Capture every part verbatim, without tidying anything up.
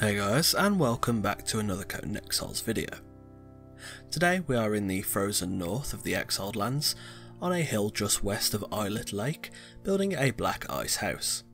Hey guys, and welcome back to another Conan Exiles video. Today we are in the frozen north of the Exiled Lands, on a hill just west of Eyelet Lake, building a black ice house.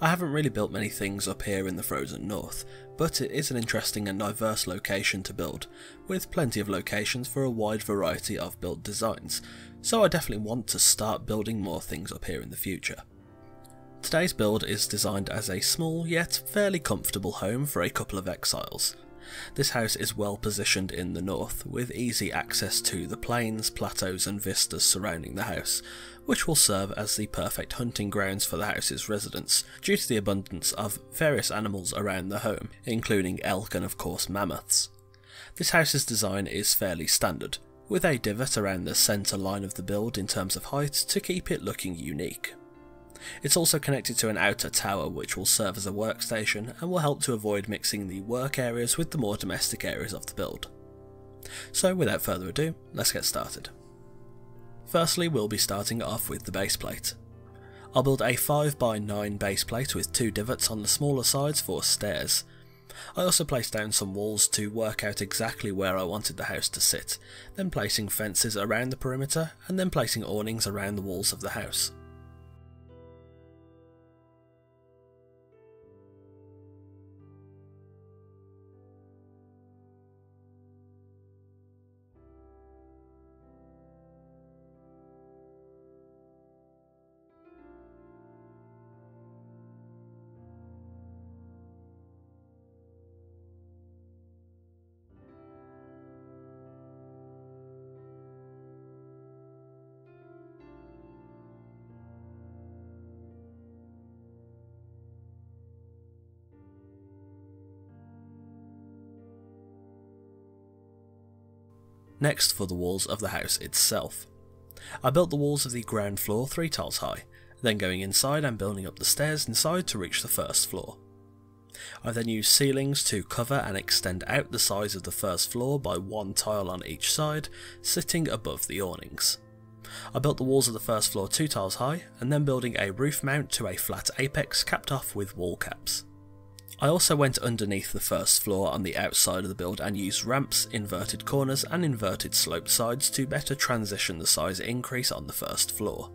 I haven't really built many things up here in the frozen north, but it is an interesting and diverse location to build, with plenty of locations for a wide variety of build designs, so I definitely want to start building more things up here in the future. Today's build is designed as a small yet fairly comfortable home for a couple of exiles. This house is well positioned in the north, with easy access to the plains, plateaus and vistas surrounding the house, which will serve as the perfect hunting grounds for the house's residents, due to the abundance of various animals around the home, including elk and of course mammoths. This house's design is fairly standard, with a divot around the centre line of the build in terms of height to keep it looking unique. It's also connected to an outer tower which will serve as a workstation and will help to avoid mixing the work areas with the more domestic areas of the build. So without further ado, let's get started. Firstly, we'll be starting off with the base plate. I'll build a five by nine base plate with two divots on the smaller sides for stairs. I also placed down some walls to work out exactly where I wanted the house to sit, then placing fences around the perimeter and then placing awnings around the walls of the house. Next, for the walls of the house itself. I built the walls of the ground floor three tiles high, then going inside and building up the stairs inside to reach the first floor. I then used ceilings to cover and extend out the size of the first floor by one tile on each side, sitting above the awnings. I built the walls of the first floor two tiles high, and then building a roof mount to a flat apex capped off with wall caps. I also went underneath the first floor on the outside of the build and used ramps, inverted corners and inverted slope sides to better transition the size increase on the first floor.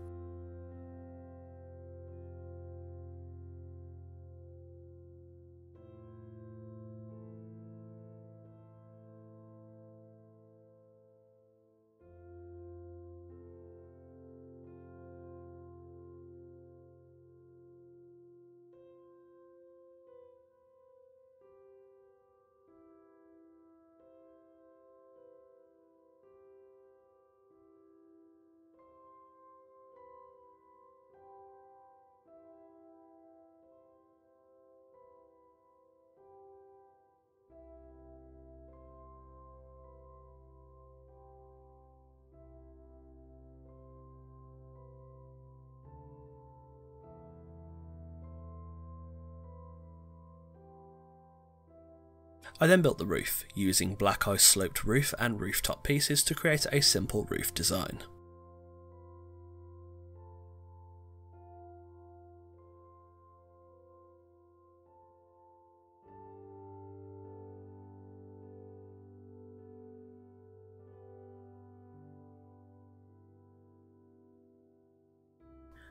I then built the roof, using black ice sloped roof and rooftop pieces to create a simple roof design.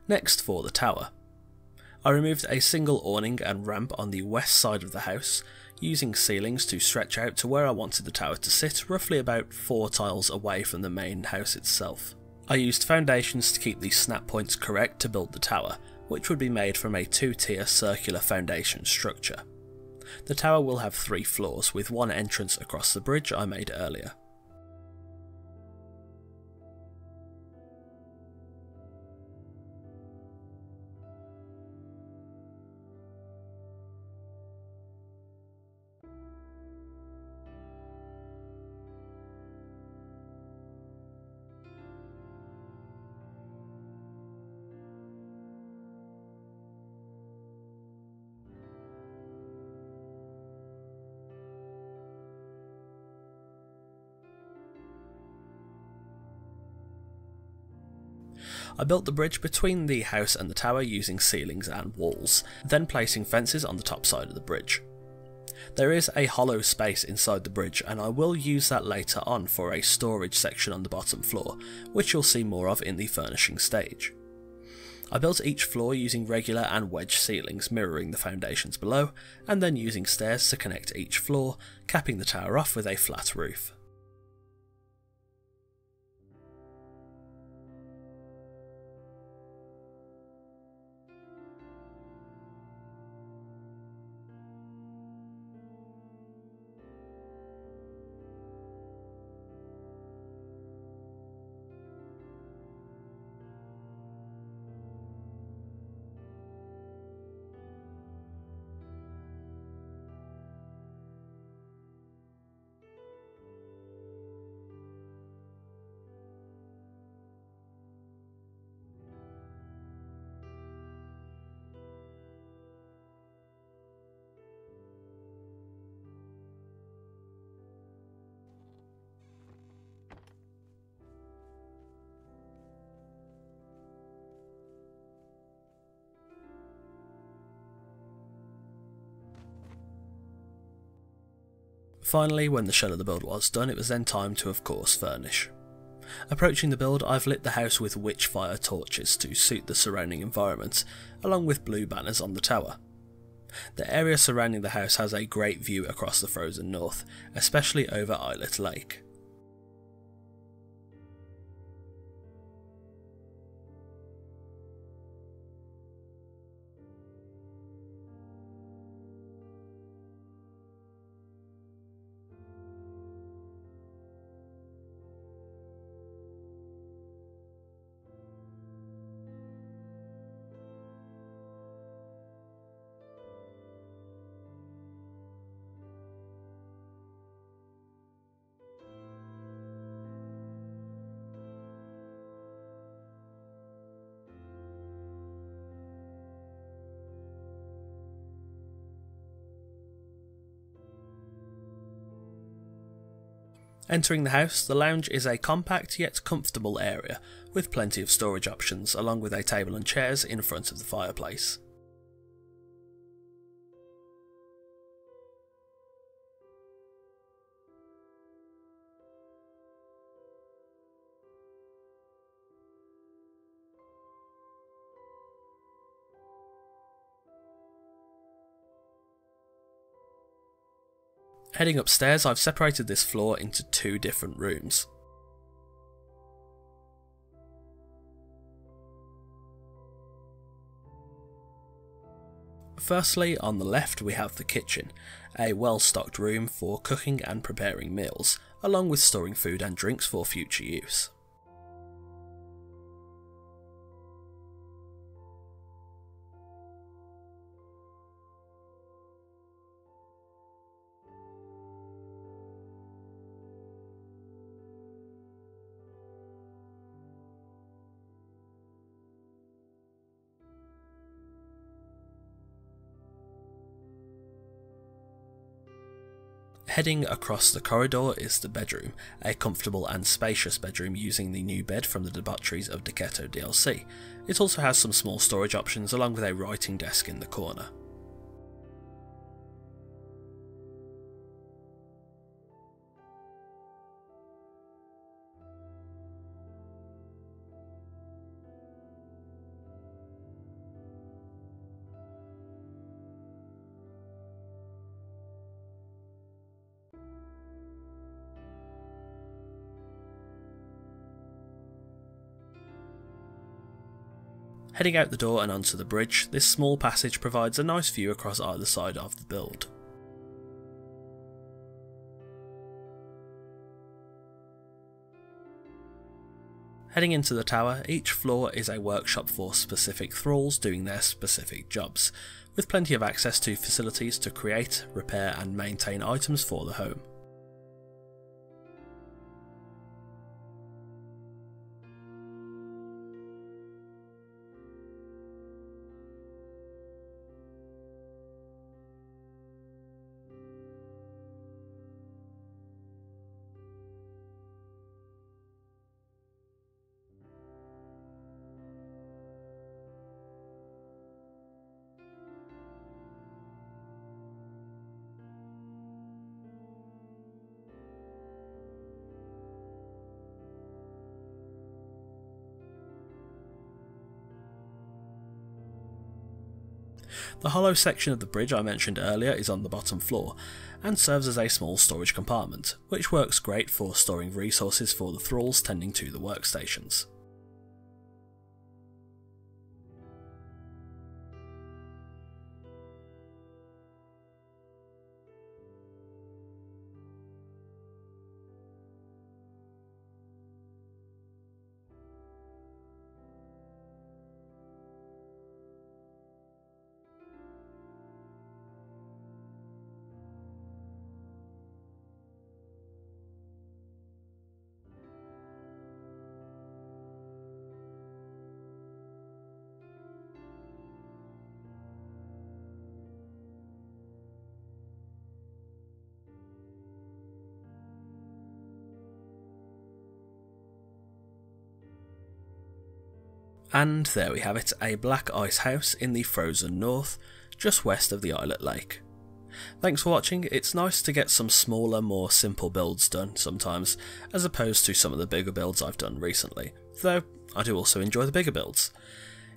Next, for the tower. I removed a single awning and ramp on the west side of the house, using ceilings to stretch out to where I wanted the tower to sit, roughly about four tiles away from the main house itself. I used foundations to keep the snap points correct to build the tower, which would be made from a two-tier circular foundation structure. The tower will have three floors, with one entrance across the bridge I made earlier. I built the bridge between the house and the tower using ceilings and walls, then placing fences on the top side of the bridge. There is a hollow space inside the bridge, and I will use that later on for a storage section on the bottom floor, which you'll see more of in the furnishing stage. I built each floor using regular and wedge ceilings mirroring the foundations below, and then using stairs to connect each floor, capping the tower off with a flat roof. Finally, when the shell of the build was done, it was then time to, of course, furnish. Approaching the build, I've lit the house with Witchfire torches to suit the surrounding environment, along with blue banners on the tower. The area surrounding the house has a great view across the Frozen North, especially over Eyelet Lake. Entering the house, the lounge is a compact yet comfortable area, with plenty of storage options, along with a table and chairs in front of the fireplace. Heading upstairs, I've separated this floor into two different rooms. Firstly, on the left we have the kitchen, a well-stocked room for cooking and preparing meals, along with storing food and drinks for future use. Heading across the corridor is the bedroom, a comfortable and spacious bedroom using the new bed from the Debaucheries of Dekeito D L C. It also has some small storage options along with a writing desk in the corner. Heading out the door and onto the bridge, this small passage provides a nice view across either side of the build. Heading into the tower, each floor is a workshop for specific thralls doing their specific jobs, with plenty of access to facilities to create, repair and maintain items for the home. The hollow section of the bridge I mentioned earlier is on the bottom floor, and serves as a small storage compartment, which works great for storing resources for the thralls tending to the workstations. And there we have it, a Black Ice house in the Frozen North, just west of the Eyelet Lake. Thanks for watching. It's nice to get some smaller, more simple builds done sometimes, as opposed to some of the bigger builds I've done recently, though I do also enjoy the bigger builds.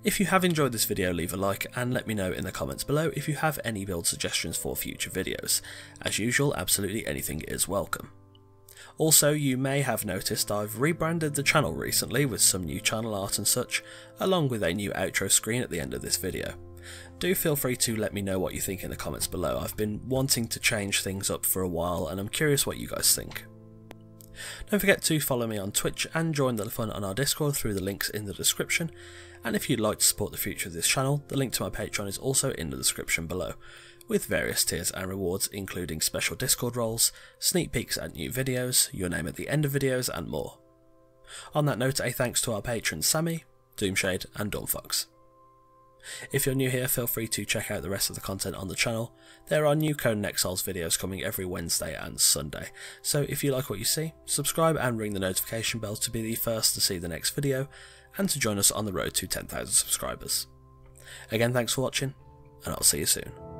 If you have enjoyed this video, leave a like and let me know in the comments below if you have any build suggestions for future videos. As usual, absolutely anything is welcome. Also, you may have noticed I've rebranded the channel recently with some new channel art and such, along with a new outro screen at the end of this video. Do feel free to let me know what you think in the comments below. I've been wanting to change things up for a while and I'm curious what you guys think. Don't forget to follow me on Twitch and join the fun on our Discord through the links in the description, and if you'd like to support the future of this channel, the link to my Patreon is also in the description below, with various tiers and rewards including special Discord roles, sneak peeks at new videos, your name at the end of videos and more. On that note, a thanks to our patrons Sammy, Doomshade and Dawnfox. If you're new here, feel free to check out the rest of the content on the channel. There are new Conan Exiles videos coming every Wednesday and Sunday, so if you like what you see, subscribe and ring the notification bell to be the first to see the next video, and to join us on the road to ten thousand subscribers. Again, thanks for watching, and I'll see you soon.